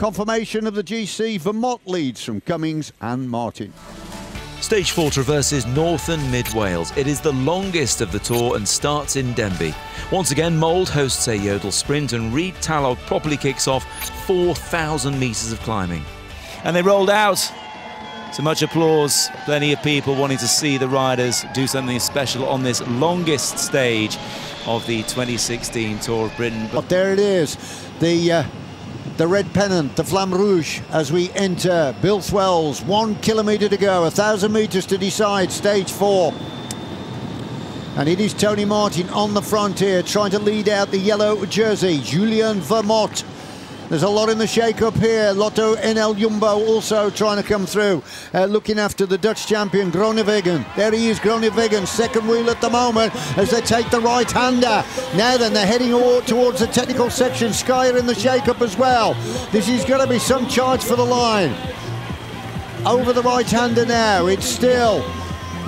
Confirmation of the GC, Vermote leads from Cummings and Martin. Stage 4 traverses north and mid-Wales. It is the longest of the tour and starts in Denbigh. Once again, Mold hosts a Yodel sprint and Reed Talog properly kicks off 4,000 metres of climbing. And they rolled out to much applause. Plenty of people wanting to see the riders do something special on this longest stage of the 2016 Tour of Britain. But there it is, the red pennant, the Flamme Rouge, as we enter Biltwell's. 1 kilometre to go, 1,000 metres to decide, stage 4. And it is Tony Martin on the frontier, trying to lead out the yellow jersey, Julien Vermote. There's a lot in the shake-up here. Lotto NL Jumbo also trying to come through, looking after the Dutch champion Groenewegen. There he is, Groenewegen, second wheel at the moment as they take the right-hander. Now then, they're heading towards the technical section. Sky are in the shake-up as well. This is going to be some charge for the line. Over the right-hander now, it's still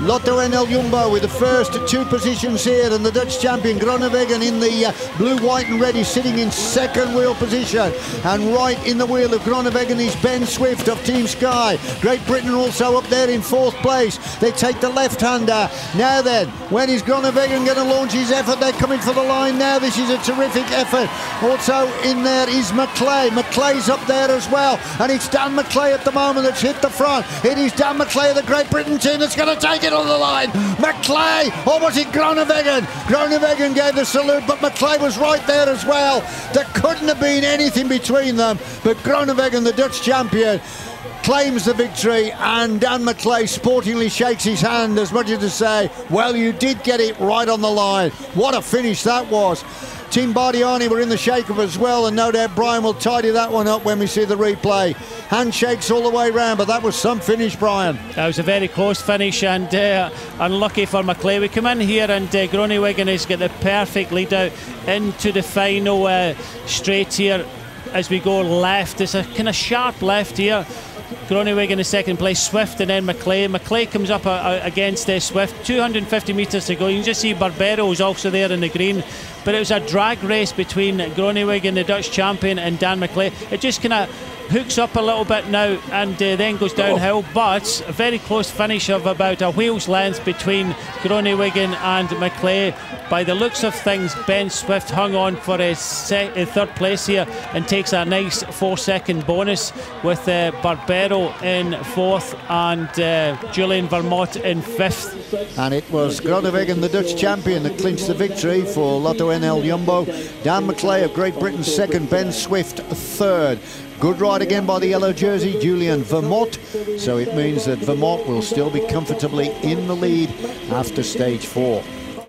Lotto NL Jumbo with the first 2 positions here, and the Dutch champion Groenewegen in the blue, white and red is sitting in second wheel position, and right in the wheel of Groenewegen is Ben Swift of Team Sky. Great Britain also up there in 4th place. They take the left-hander. Now then, when is Groenewegen going to launch his effort? They're coming for the line now. This is a terrific effort. Also in there is McLay. McLay's up there as well, and it's Dan McLay at the moment that's hit the front. It is Dan McLay of the Great Britain team that's going to take it on the line. McLay, or was it Groenewegen? Groenewegen gave the salute, but McLay was right there as well. There couldn't have been anything between them, but Groenewegen, the Dutch champion, claims the victory, and Dan McLay sportingly shakes his hand as much as to say, well, you did get it right on the line. What a finish that was. Team Bardiani were in the shake-up as well, and no doubt Brian will tidy that one up when we see the replay. Handshakes all the way round, but that was some finish, Brian. It was a very close finish, and unlucky for McLay. We come in here, and Groenewegen has got the perfect lead-out into the final straight here as we go left. It's a kind of sharp left here. Groenewegen in second place, Swift and then McLay. McLay comes up against Swift, 250 metres to go. You can just see Barbero is also there in the green. But it was a drag race between Groenewegen, the Dutch champion, and Dan McLay. It just kind of hooks up a little bit now and then goes downhill. But a very close finish of about a wheel's length between Groenewegen and McLay. By the looks of things, Ben Swift hung on for his third place here and takes a nice 4-second bonus, with Barbero in 4th and Julien Vermote in 5th. And it was Groenewegen, the Dutch champion, that clinched the victory for Lotto NL Jumbo. Dan McLay of Great Britain 2nd, Ben Swift 3rd. Good ride again by the yellow jersey, Julien Vermote. So it means that Vermote will still be comfortably in the lead after stage 4.